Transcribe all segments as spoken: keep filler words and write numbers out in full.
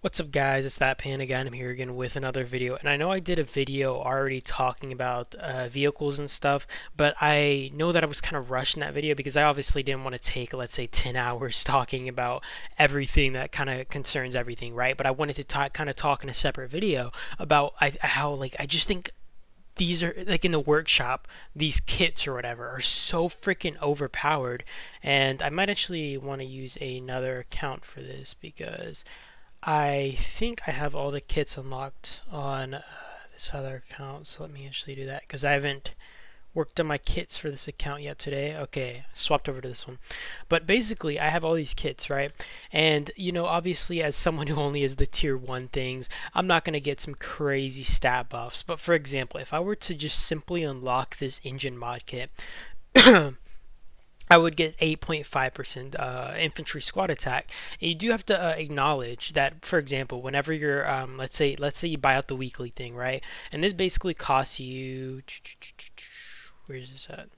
What's up guys, it's That Panda Guy and I'm here again with another video. And I know I did a video already talking about uh, vehicles and stuff, but I know that I was kind of rushing that video because I obviously didn't want to take, let's say, ten hours talking about everything that kind of concerns everything, right? But I wanted to talk, kind of talk in a separate video about I, how, like, I just think these are, like, in the workshop, these kits or whatever are so freaking overpowered. And I might actually want to use another account for this because I think I have all the kits unlocked on uh, this other account, so let me actually do that because I haven't worked on my kits for this account yet today. Okay, swapped over to this one. But basically, I have all these kits, right? And, you know, obviously, as someone who only is the tier one things, I'm not going to get some crazy stat buffs. But for example, if I were to just simply unlock this engine mod kit, I would get eight point five percent uh, infantry squad attack. And you do have to uh, acknowledge that, for example, whenever you're, um, let's say, let's say you buy out the weekly thing, right? And this basically costs you, where's this at?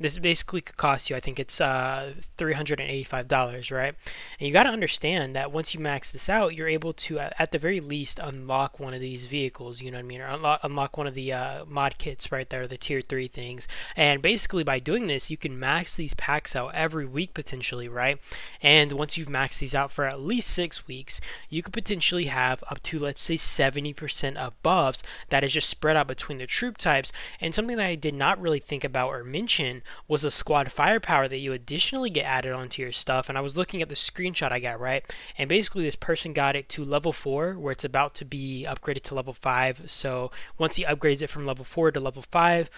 This basically could cost you, I think it's uh, three hundred eighty-five dollars, right? And you got to understand that once you max this out, you're able to, at the very least, unlock one of these vehicles, you know what I mean? Or unlock, unlock one of the uh, mod kits right there, the tier three things. And basically by doing this, you can max these packs out every week potentially, right? And once you've maxed these out for at least six weeks, you could potentially have up to, let's say, seventy percent of buffs that is just spread out between the troop types. And something that I did not really think about or mention was a squad firepower that you additionally get added onto your stuff. And I was looking at the screenshot I got, right? And basically this person got it to level four, where it's about to be upgraded to level five. So once he upgrades it from level four to level five,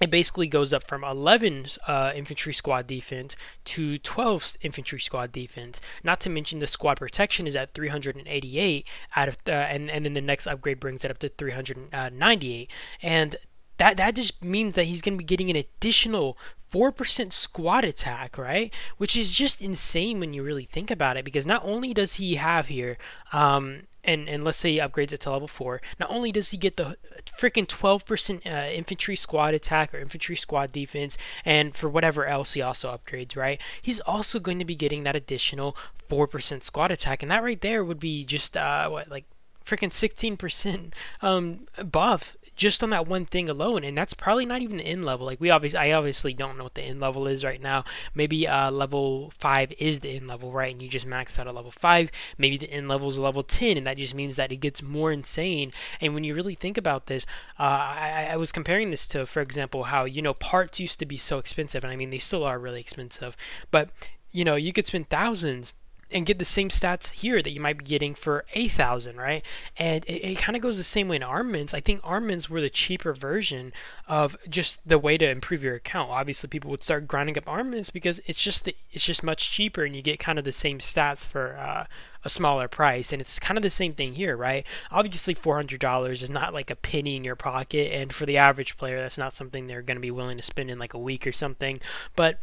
it basically goes up from eleven uh, infantry squad defense to twelve infantry squad defense. Not to mention the squad protection is at three hundred eighty-eight out of, uh, and, and then the next upgrade brings it up to three hundred ninety-eight. And That, that just means that he's going to be getting an additional four percent squad attack, right? Which is just insane when you really think about it, because not only does he have here, um, and, and let's say he upgrades it to level four, not only does he get the freaking twelve percent uh, infantry squad attack or infantry squad defense, and for whatever else he also upgrades, right? He's also going to be getting that additional four percent squad attack, and that right there would be just, uh, what, like freaking sixteen percent um, buff just on that one thing alone. And that's probably not even the end level. Like, we obviously, I obviously don't know what the end level is right now. Maybe uh, level five is the end level, right? And you just max out at level five. Maybe the end level is level ten, and that just means that it gets more insane. And when you really think about this, uh, I, I was comparing this to, for example, how, you know, parts used to be so expensive, and I mean, they still are really expensive, but, you know, you could spend thousands and get the same stats here that you might be getting for a thousand, right? And it, it kind of goes the same way in armaments. I think armaments were the cheaper version of just the way to improve your account. Obviously, people would start grinding up armaments because it's just the, it's just much cheaper, and you get kind of the same stats for uh, a smaller price. And it's kind of the same thing here, right? Obviously, four hundred dollars is not like a penny in your pocket, and for the average player, that's not something they're going to be willing to spend in like a week or something, but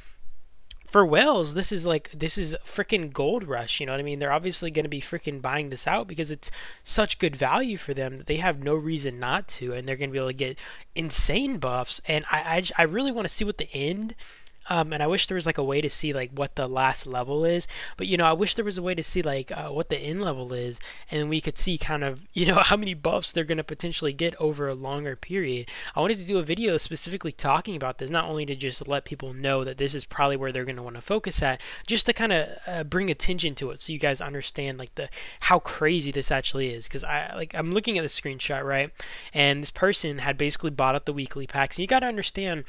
for whales, this is like, this is freaking gold rush, you know what I mean? They're obviously going to be freaking buying this out because it's such good value for them that they have no reason not to, and they're going to be able to get insane buffs. And I, I, I really want to see what the end, um, and I wish there was like a way to see like what the last level is, but you know, I wish there was a way to see like uh, what the end level is, and we could see kind of, you know, how many buffs they're going to potentially get over a longer period. I wanted to do a video specifically talking about this, not only to just let people know that this is probably where they're going to want to focus at, just to kind of uh, bring attention to it so you guys understand like the how crazy this actually is. Because I like I'm looking at the screenshot, right, and this person had basically bought up the weekly packs, and you got to understand,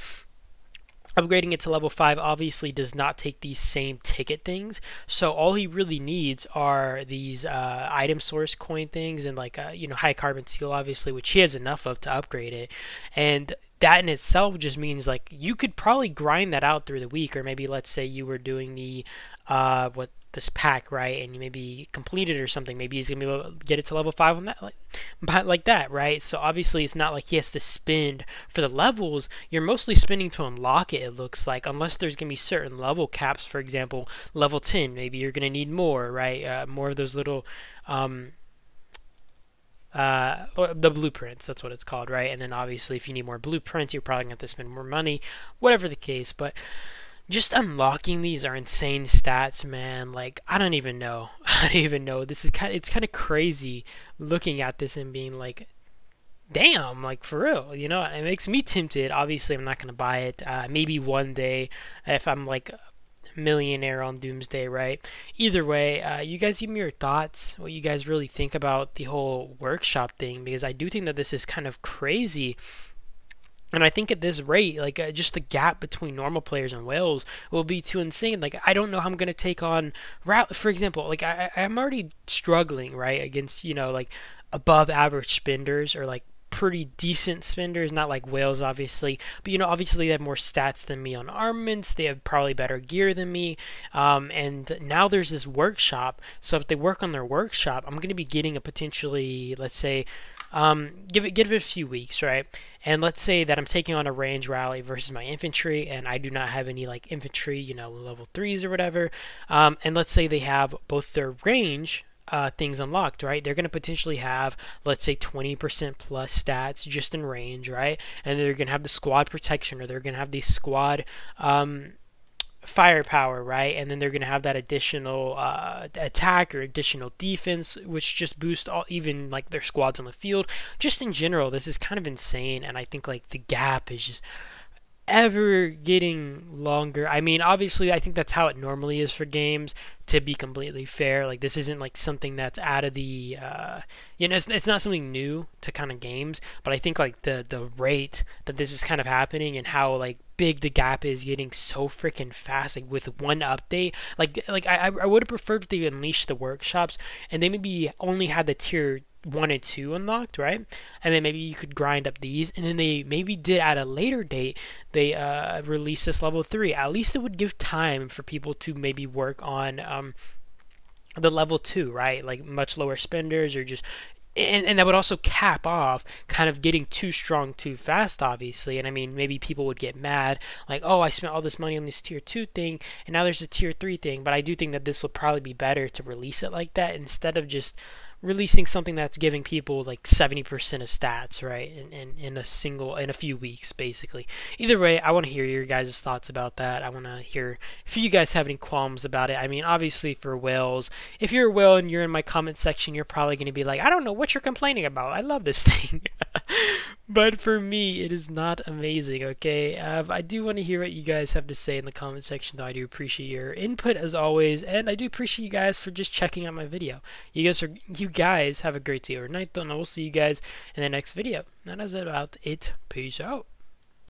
upgrading it to level five obviously does not take these same ticket things, so all he really needs are these uh, item source coin things and like uh, you know, high carbon steel obviously, which he has enough of to upgrade it. And that in itself just means like you could probably grind that out through the week, or maybe let's say you were doing the uh, what this pack, right, and you maybe complete it or something, maybe he's gonna be able to get it to level five on that, like, but like that, right? So obviously it's not like he has to spend for the levels. You're mostly spending to unlock it, it looks like, unless there's gonna be certain level caps. For example, level ten, maybe you're gonna need more, right? Uh, more of those little um uh the blueprints, that's what it's called, right? And then obviously if you need more blueprints, you're probably gonna have to spend more money, whatever the case. But just unlocking these are insane stats, man. Like, I don't even know. I don't even know. This is kind of, it's kind of crazy looking at this and being like, damn, like, for real, you know? It makes me tempted. Obviously, I'm not going to buy it. Uh, maybe one day if I'm, like, millionaire on doomsday, right? Either way, uh, you guys give me your thoughts, what you guys really think about the whole workshop thing, because I do think that this is kind of crazy. And I think at this rate, like, uh, just the gap between normal players and whales will be too insane. Like, I don't know how I'm going to take on route, for example. Like, I, I'm already struggling, right, against, you know, like, above average spenders or, like, pretty decent spenders, not like whales, obviously, but, you know, obviously they have more stats than me on armaments, they have probably better gear than me, um, and now there's this workshop, so if they work on their workshop, I'm going to be getting a potentially, let's say, um, give it, give it a few weeks, right, and let's say that I'm taking on a range rally versus my infantry, and I do not have any, like, infantry, you know, level threes or whatever, um, and let's say they have both their range Uh, things unlocked, right? They're going to potentially have, let's say, twenty percent plus stats just in range, right? And they're going to have the squad protection, or they're going to have the squad um, firepower, right? And then they're going to have that additional uh, attack or additional defense, which just boosts all, even like their squads on the field. Just in general, this is kind of insane, and I think like the gap is just ever getting longer. I mean, obviously I think that's how it normally is for games, to be completely fair. Like, this isn't like something that's out of the uh you know, it's, it's not something new to kind of games, but I think like the the rate that this is kind of happening and how like big the gap is getting so freaking fast, like with one update, like like I, I would have preferred if they unleashed the workshops and they maybe only had the tier one and two unlocked, right? And then maybe you could grind up these, and then they maybe did at a later date they uh release this level three. At least it would give time for people to maybe work on um the level two, right? Like much lower spenders, or just and, and that would also cap off kind of getting too strong too fast, obviously. And I mean, maybe people would get mad, like, oh, I spent all this money on this tier two thing and now there's a tier three thing. But I do think that this will probably be better to release it like that, instead of just releasing something that's giving people like seventy percent of stats, right, in, in, in a single, in a few weeks, basically. Either way, I want to hear your guys' thoughts about that. I want to hear if you guys have any qualms about it. I mean, obviously for whales, if you're a whale and you're in my comment section, you're probably going to be like, I don't know what you're complaining about, I love this thing. But for me, it is not amazing, okay? Uh, I do want to hear what you guys have to say in the comment section, though. I do appreciate your input, as always, and I do appreciate you guys for just checking out my video. You guys are, you guys have a great day or night, though, and I will see you guys in the next video. That is about it. Peace out.